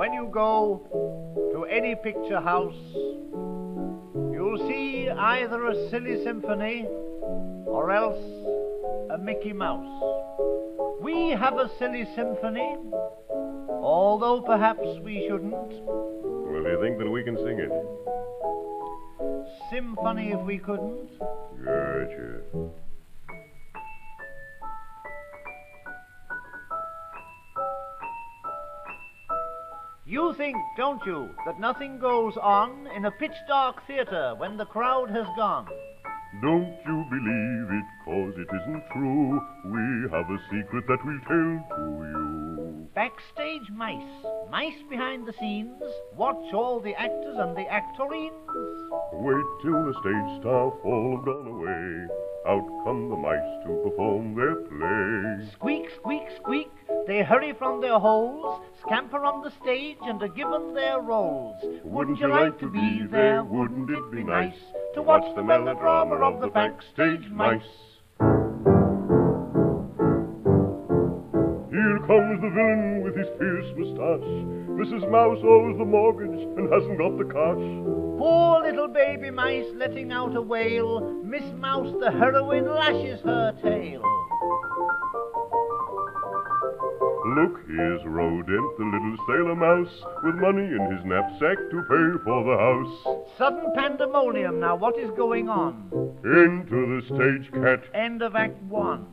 When you go to any picture house, you'll see either a silly symphony or else a Mickey Mouse. We have a silly symphony, although perhaps we shouldn't. Well, do you think that we can sing it? Symphony if we couldn't. Gotcha. You think, don't you, that nothing goes on in a pitch-dark theater when the crowd has gone? Don't you believe it, 'cause it isn't true. We have a secret that we'll tell to you. Backstage mice, mice behind the scenes, watch all the actors and the actorines. Wait till the stage staff all have gone away. Out come the mice to perform their play. Squeak, squeak, squeak, they hurry from their holes, scamper on the stage and are given their roles. Wouldn't you like to be there? Wouldn't it be nice to watch the melodrama of the backstage mice? Here comes the villain with his fierce moustache. Mrs. Mouse owes the mortgage and hasn't got the cash. Poor little baby mice letting out a wail. Miss Mouse, the heroine, lashes her tail. Look, here's Rodent, the little sailor mouse, with money in his knapsack to pay for the house. Sudden pandemonium. Now what is going on? Into the stage, cat. End of Act 1.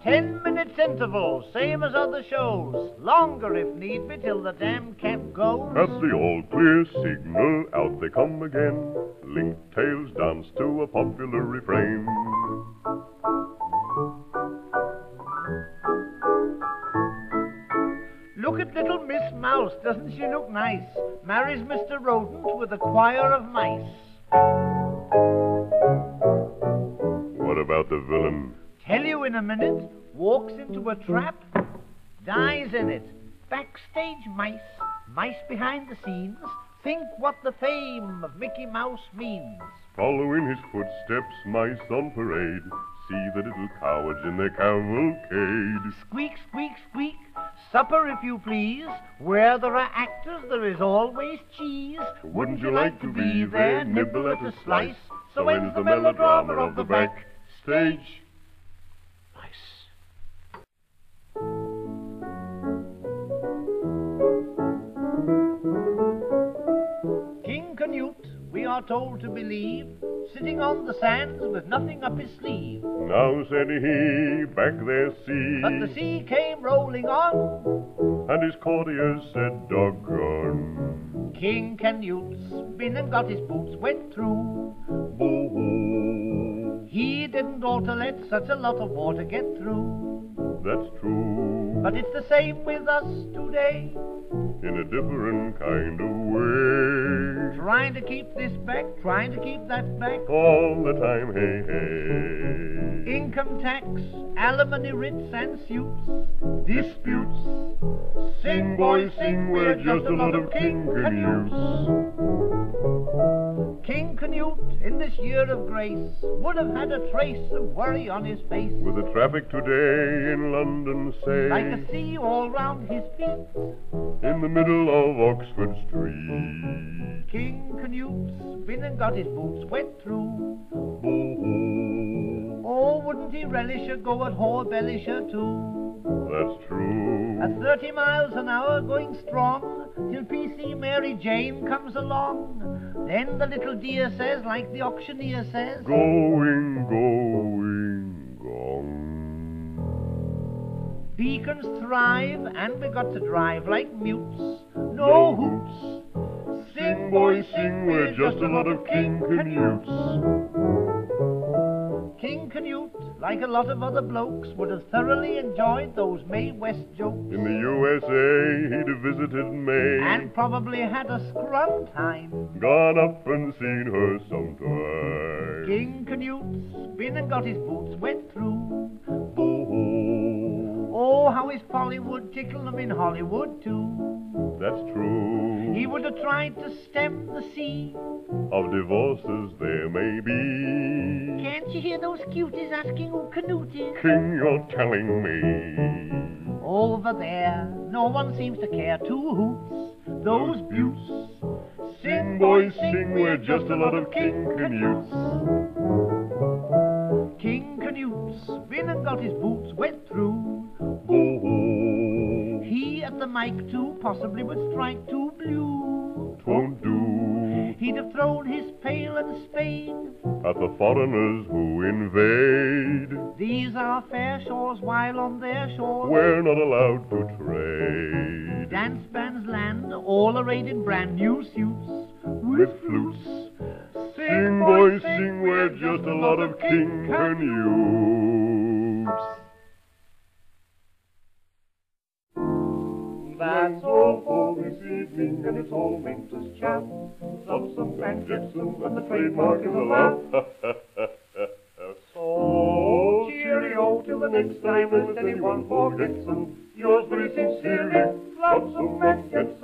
10 minutes interval, same as other shows. Longer if need be till the damn cat goes. At the all clear signal, out they come again. Link tails dance to a popular refrain. Look at little Miss Mouse, doesn't she look nice? Marries Mr. Rodent with a choir of mice. What about the villain? Tell you in a minute. Walks into a trap, dies in it. Backstage mice, mice behind the scenes, think what the fame of Mickey Mouse means. Following his footsteps, mice on parade, see the little cowards in their cavalcade. Squeak, squeak, squeak, supper if you please. Where there are actors, there is always cheese. Wouldn't you like to be there? Nibble at a slice. So ends the melodrama of the backstage. King Canute, we are told to believe, sitting on the sands with nothing up his sleeve. Now said he, back there see. But the sea came rolling on, and his courtiers said, doggone. King Canute's been and got his boots wet through. Boo-hoo. He didn't ought to let such a lot of water get through. That's true. But it's the same with us today, in a different kind of way. Trying to keep this back, trying to keep that back, all the time, hey, hey. Income tax, alimony writs and suits, disputes. Sing, boys, sing, we're just a lot of King Canutes. King Canute, in this year of grace, would have had a trace of worry on his face. With the traffic today in London, say, like a sea all round his feet, in the middle of Oxford Street. King Canute's been and got his boots wet through. Boo-hoo. Oh, wouldn't he relish a go at Horbelisher too? That's true. At 30 miles an hour going strong, till PC Mary Jane comes along. Then the little dear says, like the auctioneer says, going, going, gone. Beacons thrive, and we got to drive like mutes. No hoots. Sing, boys, sing, we're just a lot of King Canutes. King Canute, like a lot of other blokes, would have thoroughly enjoyed those Mae West jokes. In the USA, he'd have visited Mae, and probably had a scrum time. Gone up and seen her sometime. King Canute's been and got his boots wet through. Oh, how his Polly would tickle him in Hollywood, too. That's true. He would have tried to stem the sea of divorces there may be. Can't you hear those cuties asking who Canute is? King, you're telling me. Over there, no one seems to care two hoots, those buttes. Sing, boys, sing, we're just a lot of King Canutes. King Canute's been and got his boots wet through. Oh, he at the mic too possibly would strike too blue. 'Twon't do. He'd have thrown his pail and spade at the foreigners who invade. These are fair shores, while on their shores we're not allowed to trade. Dance bands land, all arrayed in brand new suits with flutes. Sing, boys, sing, we're just a lot of King Canutes. That's all for this evening, and it's all winter's chat. Flotsam and Jetsam, and the trademark is allowed. So, cheerio till the next time, and anyone forgets them. Yours very sincerely, Flotsam and Jetsam.